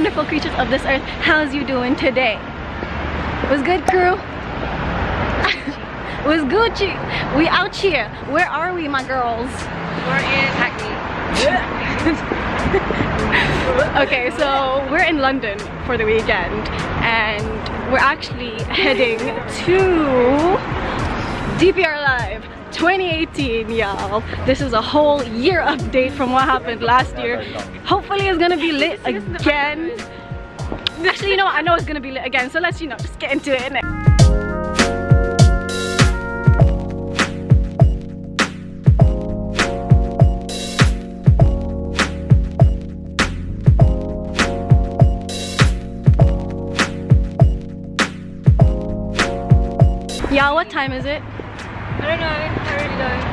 wonderful creatures of this earth. How's you doing today? What's good, crew? What's Gucci? We out here. Where are we, my girls? We're in Hackney. Okay, so we're in London for the weekend, and we're actually heading to DPR Live 2018, y'all. This is a whole year update from what happened last year. Hopefully it's gonna be lit again. Actually, you know what? I know it's gonna be lit again, so let's, you know, just get into it, innit? Y'all, what time is it? I don't know, I really don't.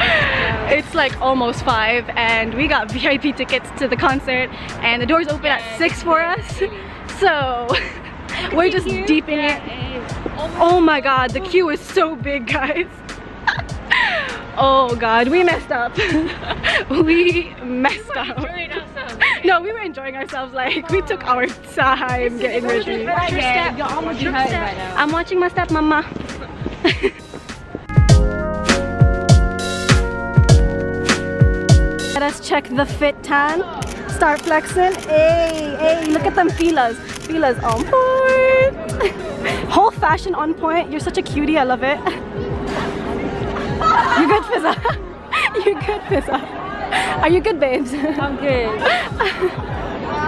No. It's like almost 5 and we got VIP tickets to the concert and the doors open at 6 for us. So we're just deep in it. Oh my god, the queue is so big, guys. Oh god, we messed up. We messed up. No, we were enjoying ourselves, like we took our time getting ready. I'm watching my step mama. Let us check the fit tan. Start flexing. Hey, hey, look at them Filas. Filas on point. Whole fashion on point. You're such a cutie, I love it. You good, Fizza? You good, Fizza? Are you good, babes? I'm good.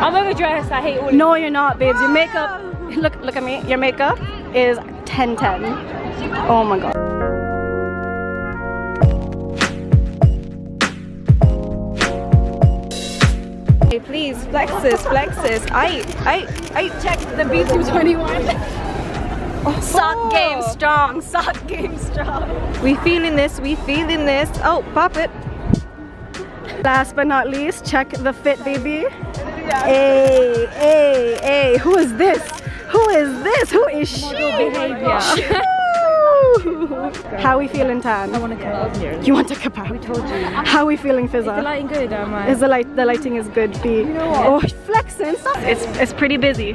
I'm overdressed. I hate all of you. No, you're not, babes. Your makeup. Look at me. Your makeup is 10/10. Oh my god. Hey, please, flexes, flexes. I checked the B221. Oh. Sock game strong. Sock game strong. We feeling this. We feeling this. Oh, pop it. Last but not least, check the fit, baby. Hey, hey, hey. Who is this? Who is this? Who is she? How we feeling, Tan? I want to kebab here. You want to kebab? We told you. How we feeling, Fizza? Is the lighting good? Am I? Is the lighting is good, B? You know what? Oh, flexing. It's pretty busy.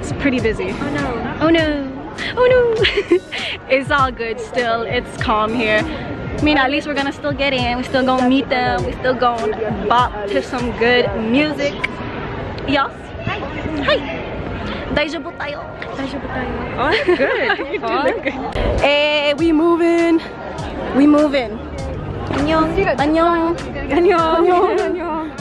It's pretty busy. Oh no. Oh no. Oh no. It's all good still. It's calm here. I mean, at least we're gonna still get in, we're still gonna meet them, we're still gonna bop to some good music. Yes? Hi! Hi! Daijabu tayo! Daijabu tayo! Oh, good! You do look good! Hey, we moving! We moving! Annyeong! Annyeong! Annyeong!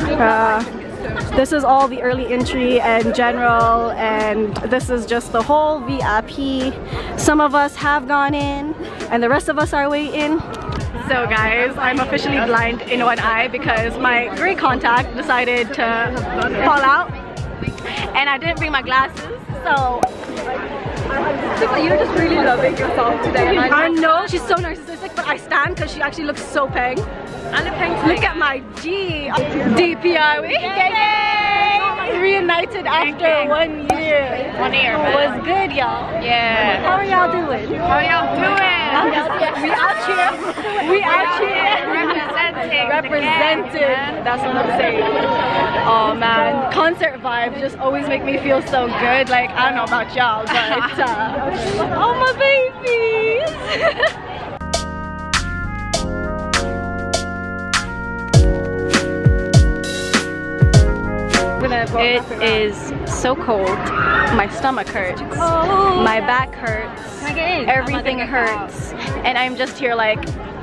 Annyeong! This is all the early entry and general, and this is just the whole VIP. Some of us have gone in and the rest of us are waiting. So guys, I'm officially blind in one eye because my grey contact decided to fall out and I didn't bring my glasses, so... You're just really loving yourself today. I know, she's so narcissistic, but I stand because she actually looks so peng. Look at my G! DPR, we reunited after 1 year. 1 year. Was good, y'all. Yeah. How are y'all doing? How are y'all doing? We out here. We out here. Representing. Represented. That's what I'm saying. Oh man, concert vibes just always make me feel so good. Like I don't know about y'all, but oh my babies. It is so cold. My stomach hurts. My back hurts. Everything hurts. And I'm just here like,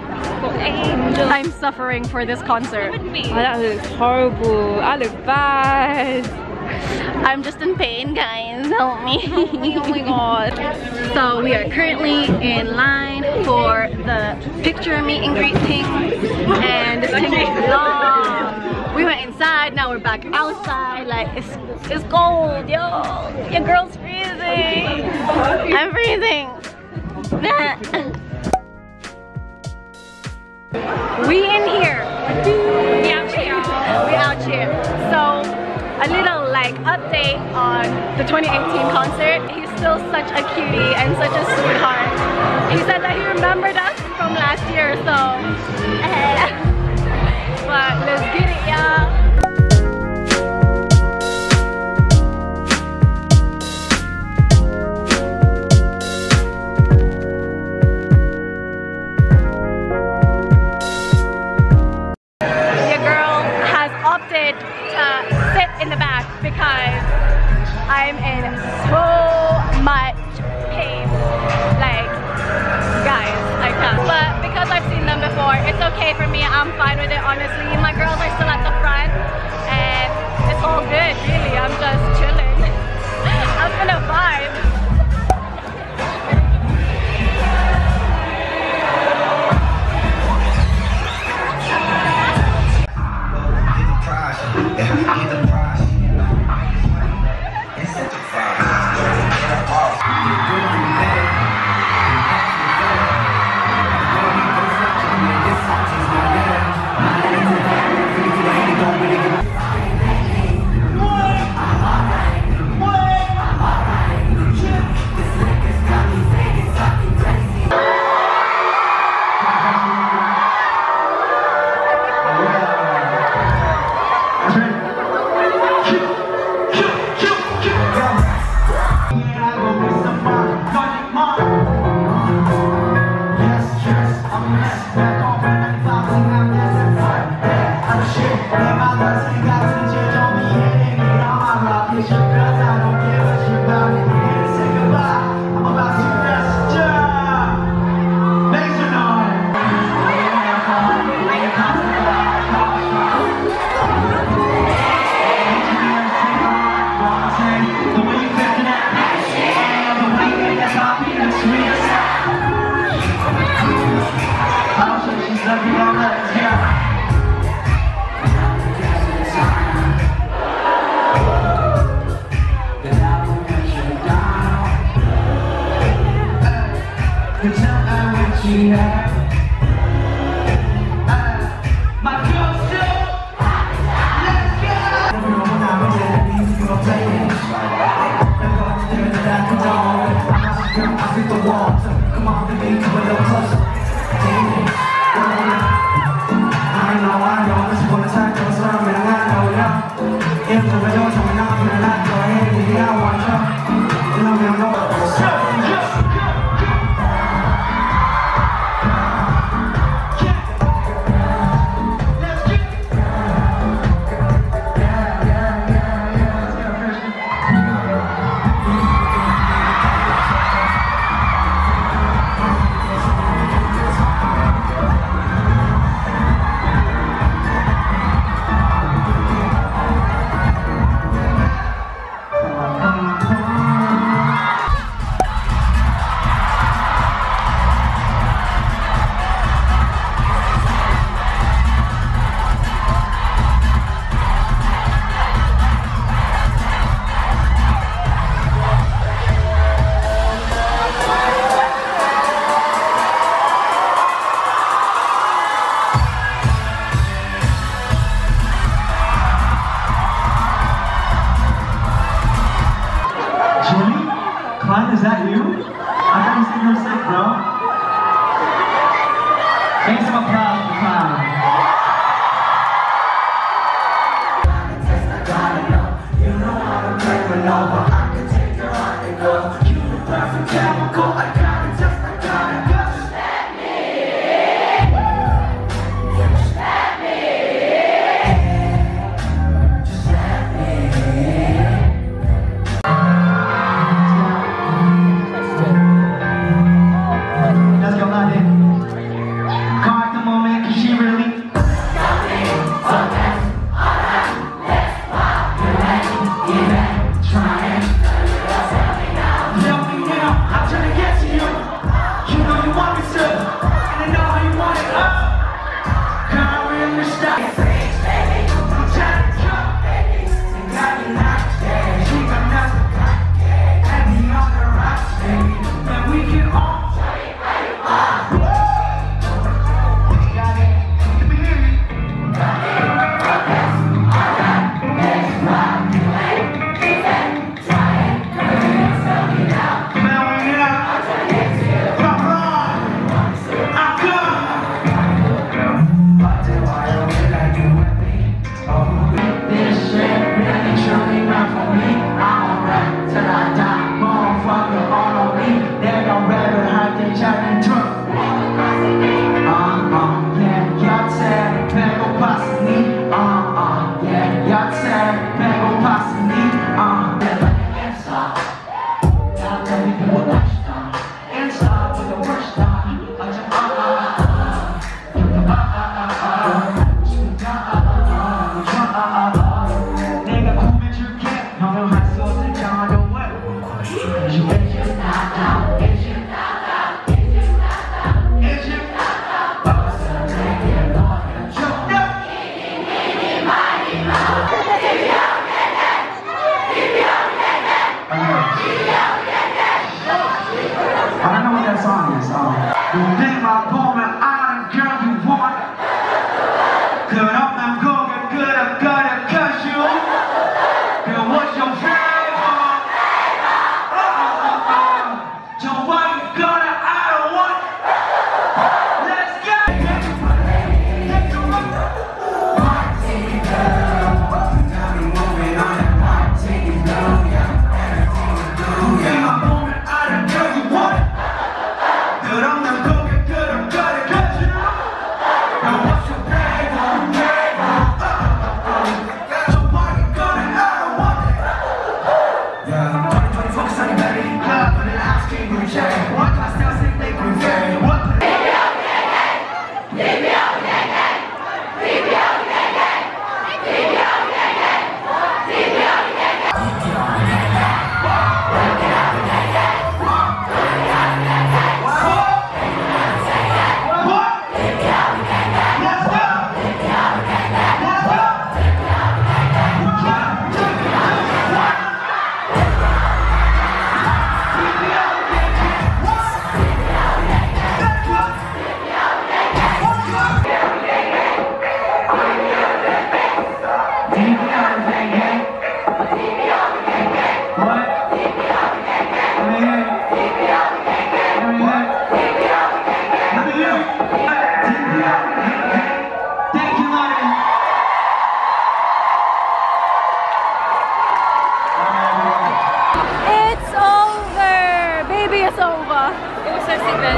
I'm suffering for this concert. Oh, that looks horrible. I look bad. I'm just in pain, guys. Help me. Oh my god. So we are currently in line for the picture meet and greet thing. And this thing is long. We went inside, now we're back outside, like it's cold, yo! Your girl's freezing! I'm freezing! We in here! We out here! We out here! So, a little like update on the 2018 concert. He's still such a cutie and such a sweetheart. He said that he remembered us from last year, so... But let's get it, y'all. I'm in so much pain, like, guys, I can't. But because I've seen them before, it's okay for me. I'm fine with it, honestly. My girls are still at the front, and it's all good, really. I'm just chilling. I'm gonna vibe. Trying. I don't want one question. I know what that song is. You live my poem and I girl you want. Cause I'm going good, I'm gonna cuss you. Girl, what's your flavor? So what you gonna, I don't want. Let's go. Party girl, got me moving on that party girl. Yeah, everything we do, yeah.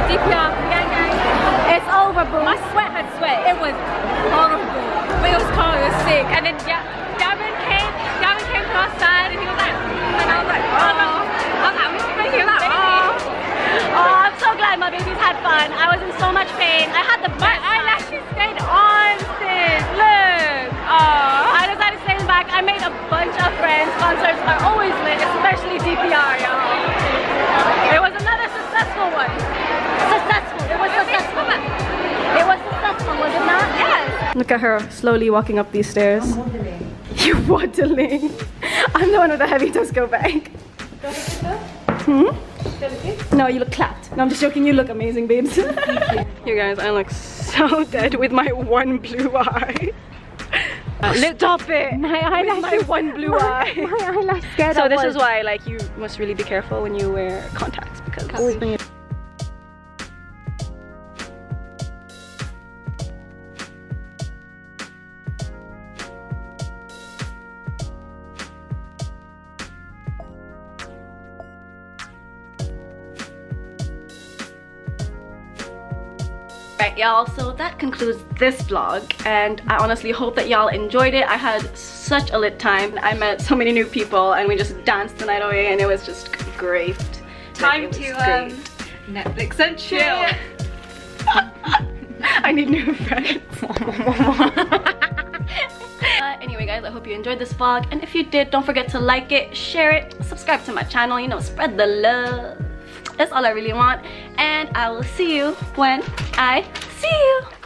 DPR, it's over, bro. I sweat, had sweat. It was horrible. But it was cold, it was sick. And then Gavin came to our side and he was like, and I was like, oh no. I was like, oh, I'm so glad my babies had fun. I was in so much pain. I had the best. My eyelashes stayed on, sis. Look. Oh. I decided to stay back. I made a bunch of friends. Concerts are always lit, especially DPR, y'all. It was another successful one. It was successful, was it not? Yes. Look at her slowly walking up these stairs. I'm waddling. You're waddling. I'm the one with the heavy toes. Go back. No, you look clapped. No, I'm just joking. You look amazing, babes. You guys, I look so dead with my one blue eye. Stop it! My eyelashes. With my one blue eye. My eyelash scared. So this is why, like, you must really be careful when you wear contacts because. Oh. Right, y'all, so that concludes this vlog and I honestly hope that y'all enjoyed it. I had such a lit time. I met so many new people and we just danced the night away and it was just great. Time to Netflix and chill. Yeah. I need new friends. Anyway guys, I hope you enjoyed this vlog and if you did, don't forget to like it, share it, subscribe to my channel, you know, spread the love. That's all I really want, and I will see you when I see you.